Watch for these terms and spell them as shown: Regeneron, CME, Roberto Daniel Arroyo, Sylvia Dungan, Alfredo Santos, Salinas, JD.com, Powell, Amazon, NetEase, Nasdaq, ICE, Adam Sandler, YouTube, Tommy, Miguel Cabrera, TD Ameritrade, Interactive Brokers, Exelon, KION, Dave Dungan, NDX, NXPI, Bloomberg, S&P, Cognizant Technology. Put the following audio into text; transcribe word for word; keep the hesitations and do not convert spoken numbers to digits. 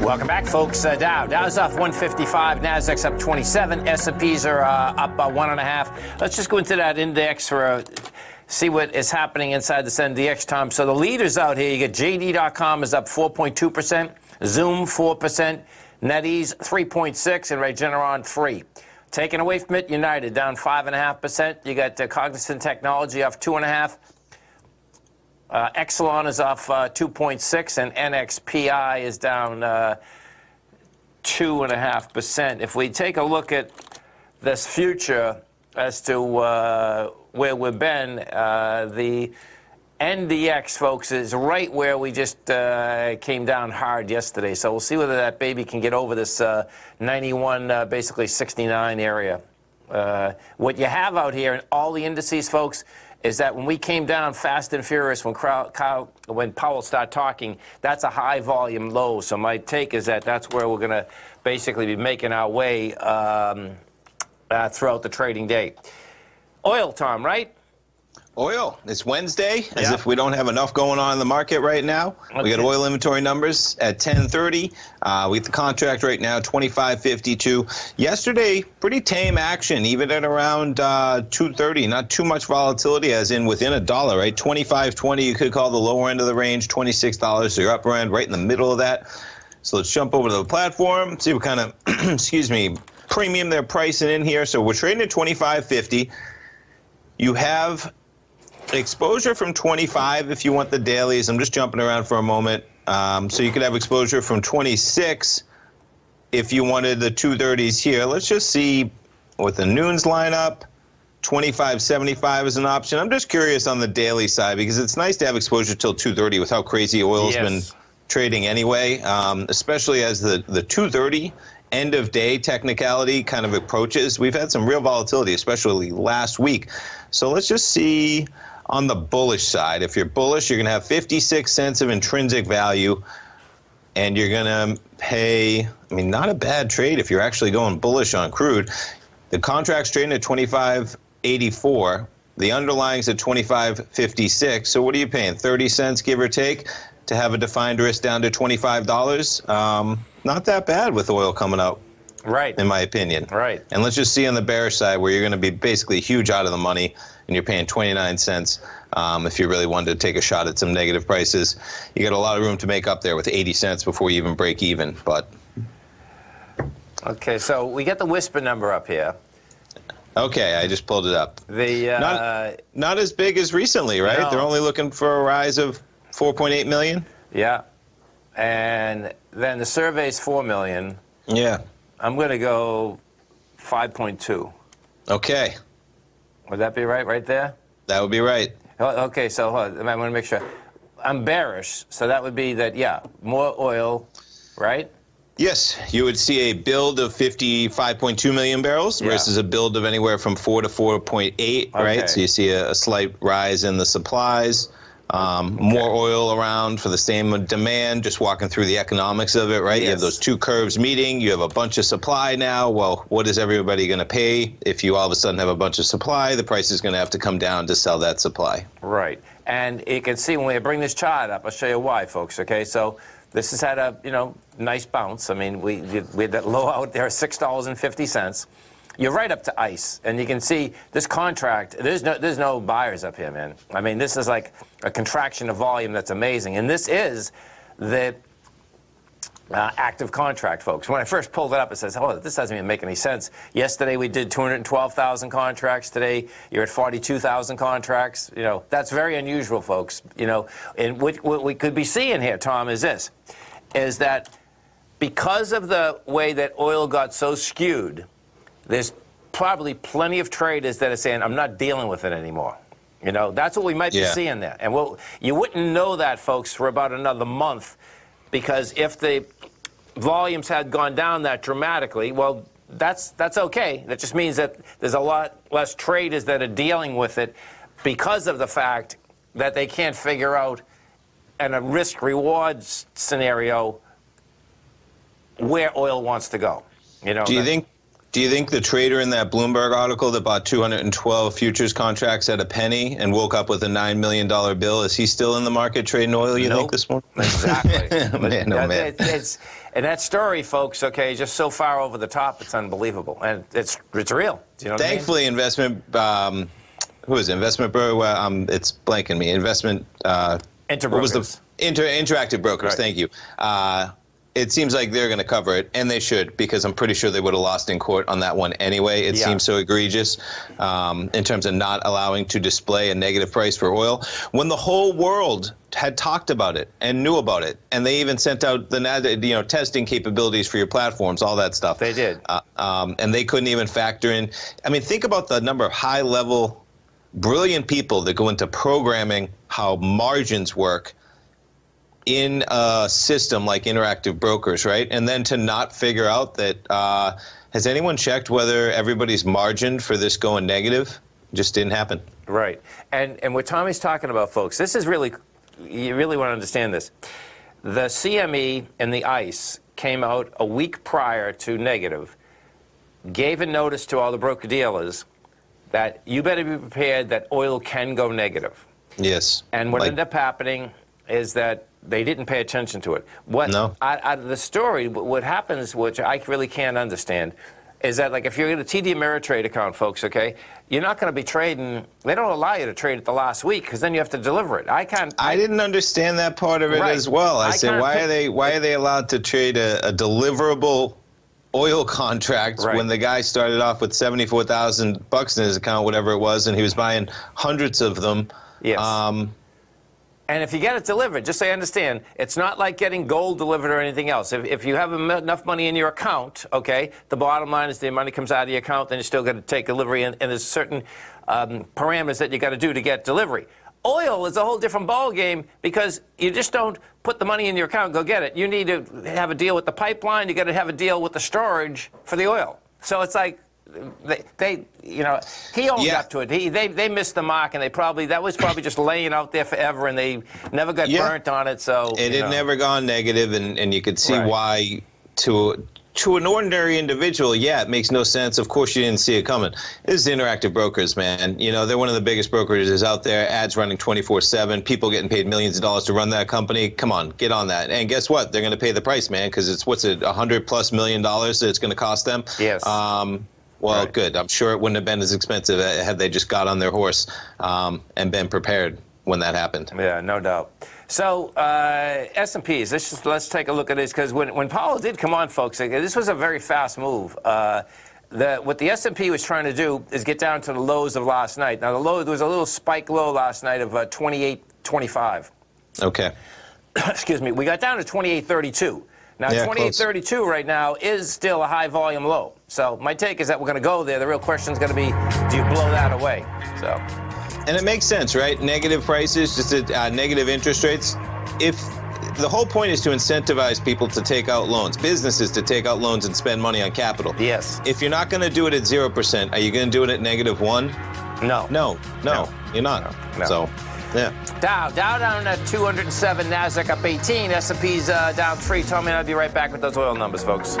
Welcome back, folks. Uh, Dow. Dow's up one fifty-five. Nasdaq's up twenty-seven. S and Ps are uh, up by one and a half. Let's just go into that index for a... see what is happening inside this N D X, Tom. So the leaders out here, you get J D dot com is up four point two percent, Zoom four percent, NetEase three point six percent, and Regeneron three percent. Taken away from it, United down five point five percent. You got uh, Cognizant Technology off two point five percent. Uh, Exelon is off uh, two point six percent, and N X P I is down uh, two point five percent. If we take a look at this future as to... Uh, where we've been, uh, the N D X, folks, is right where we just uh, came down hard yesterday. So we'll see whether that baby can get over this uh, ninety-one, uh, basically sixty-nine area. Uh, what you have out here in all the indices, folks, is that when we came down fast and furious, when, crowd, crowd, when Powell started talking, that's a high volume low. So my take is that that's where we're going to basically be making our way um, uh, throughout the trading day. Oil, Tom, right? Oil. It's Wednesday, as yeah. if we don't have enough going on in the market right now. Okay. We got oil inventory numbers at ten thirty. Uh, we have the contract right now, twenty-five fifty-two. Yesterday, pretty tame action, even at around uh, two thirty. Not too much volatility, as in within a dollar, right? twenty-five twenty, you could call the lower end of the range, twenty-six dollars, so your upper end, right in the middle of that. So let's jump over to the platform, see what kind of, excuse me, premium they're pricing in here. So we're trading at twenty-five fifty. You have exposure from twenty-five if you want the dailies. I'm just jumping around for a moment. Um, so you could have exposure from twenty-six if you wanted the two thirties here. Let's just see what the noons line up. twenty-five seventy-five is an option. I'm just curious on the daily side because it's nice to have exposure till two thirty with how crazy oil's yes. been trading anyway, um, especially as the, the two thirty end of day technicality kind of approaches. We've had some real volatility, especially last week. So let's just see on the bullish side. If you're bullish, you're gonna have fifty-six cents of intrinsic value and you're gonna pay, I mean, not a bad trade if you're actually going bullish on crude. The contract's trading at twenty-five eighty-four. The underlying's at twenty-five fifty-six. So what are you paying, thirty cents give or take, to have a defined risk down to twenty-five dollars? Um, Not that bad with oil coming up, right? In my opinion, right. And let's just see on the bearish side where you're going to be basically huge out of the money, and you're paying twenty-nine cents um, if you really wanted to take a shot at some negative prices. You got a lot of room to make up there with eighty cents before you even break even. But okay, so we get the whisper number up here. Okay, I just pulled it up. The uh, not, not as big as recently, right? No. They're only looking for a rise of four point eight million. Yeah. And then the survey's four million. Yeah. I'm going to go five point two. Okay. Would that be right, right there? That would be right. Okay, so hold on. I want to make sure. I'm bearish, so that would be that, yeah, more oil, right? Yes. You would see a build of fifty-five point two million barrels yeah. versus a build of anywhere from four to four point eight, okay. right? So you see a, a slight rise in the supplies. Um, okay. More oil around for the same demand, just walking through the economics of it, right? Yes. You have those two curves meeting. You have a bunch of supply now. Well, what is everybody going to pay? If you all of a sudden have a bunch of supply, the price is going to have to come down to sell that supply. Right. And you can see when we bring this chart up, I'll show you why, folks, okay? So this has had a, you know, nice bounce. I mean, we, we had that low out there, six dollars and fifty cents. You're right up to ICE, and you can see this contract, there's no, there's no buyers up here, man. I mean, this is like a contraction of volume that's amazing, and this is the uh, active contract, folks. When I first pulled it up, it says, oh, this doesn't even make any sense. Yesterday, we did two hundred twelve thousand contracts. Today, you're at forty-two thousand contracts. You know, that's very unusual, folks. You know, and what, what we could be seeing here, Tom, is this, is that because of the way that oil got so skewed, there's probably plenty of traders that are saying, I'm not dealing with it anymore. You know, that's what we might yeah. be seeing there. And we'll, you wouldn't know that, folks, for about another month, because if the volumes had gone down that dramatically, well, that's, that's okay. That just means that there's a lot less traders that are dealing with it because of the fact that they can't figure out in a risk-reward scenario where oil wants to go. You know, do you think... Do you think the trader in that Bloomberg article that bought two hundred twelve futures contracts at a penny and woke up with a nine million dollar bill, is he still in the market trading oil, you nope. think, this morning? Exactly. man, no, man. It, it's, and that story, folks, okay, just so far over the top, it's unbelievable. And it's it's real. Do you know Thankfully, what I mean? investment, um, who is it? Investment, um, it's blanking me. Investment, uh, Interactive Brokers. What was the, inter, Interactive Brokers, right. thank you. Uh, It seems like they're going to cover it, and they should, because I'm pretty sure they would have lost in court on that one anyway. It yeah. seems so egregious um, in terms of not allowing to display a negative price for oil when the whole world had talked about it and knew about it, and they even sent out the you know testing capabilities for your platforms, all that stuff. They did, uh, um, and they couldn't even factor in. I mean, think about the number of high-level, brilliant people that go into programming how margins work in a system like Interactive Brokers, right? And then to not figure out that, uh, has anyone checked whether everybody's margin for this going negative? Just didn't happen. Right. And, and what Tommy's talking about, folks, this is really, you really want to understand this. The C M E and the ICE came out a week prior to negative, gave a notice to all the broker-dealers that you better be prepared that oil can go negative. Yes. And what like ended up happening is that they didn't pay attention to it. What no. out, out of the story, what happens, which I really can't understand, is that like if you're in a T D Ameritrade account, folks, okay, you're not going to be trading. They don't allow you to trade it the last week because then you have to deliver it. I can't. I, I didn't understand that part of it right. as well. I, I said, why are they why are they allowed to trade a, a deliverable oil contract right. when the guy started off with seventy-four thousand bucks in his account, whatever it was, and he was buying hundreds of them. Yes. Um, And if you get it delivered, just so you understand, it's not like getting gold delivered or anything else. If, if you have enough money in your account, okay, the bottom line is the money comes out of your account, then you're still going to take delivery, and, and there's certain um, parameters that you got to do to get delivery. Oil is a whole different ball game because you just don't put the money in your account and go get it. You need to have a deal with the pipeline. You got to have a deal with the storage for the oil. So it's like They, they, you know, he owned yeah. up to it. He, they, they missed the mark, and they probably that was probably just laying out there forever, and they never got yeah. burnt on it. So it had know. never gone negative, and and you could see right. why to to an ordinary individual, yeah, it makes no sense. Of course, you didn't see it coming. This is Interactive Brokers, man. You know, they're one of the biggest brokerages out there. Ads running twenty-four seven. People getting paid millions of dollars to run that company. Come on, get on that. And guess what? They're going to pay the price, man, because it's what's it, a hundred plus million dollars that it's going to cost them. Yes. Um, Well, right. good. I'm sure it wouldn't have been as expensive had they just got on their horse um, and been prepared when that happened. Yeah, no doubt. So uh, S and Ps, let's, just, let's take a look at this, because when, when Powell did come on, folks, this was a very fast move. Uh, the, what the S and P was trying to do is get down to the lows of last night. Now, the low, there was a little spike low last night of uh, twenty-eight twenty-five. Okay. Excuse me. We got down to twenty-eight thirty-two. Now, yeah, twenty-eight thirty-two right now is still a high-volume low. So my take is that we're going to go there. The real question is going to be, do you blow that away? So, and it makes sense, right? Negative prices, just uh, negative interest rates. If the whole point is to incentivize people to take out loans, businesses to take out loans and spend money on capital. Yes. If you're not going to do it at zero percent, are you going to do it at negative one? No. No. No. No. You're not. No. No. So. Yeah. Dow, Dow down at two hundred seven, Nasdaq up eighteen, S and P's uh, down three. Tommy and I'll be right back with those oil numbers, folks.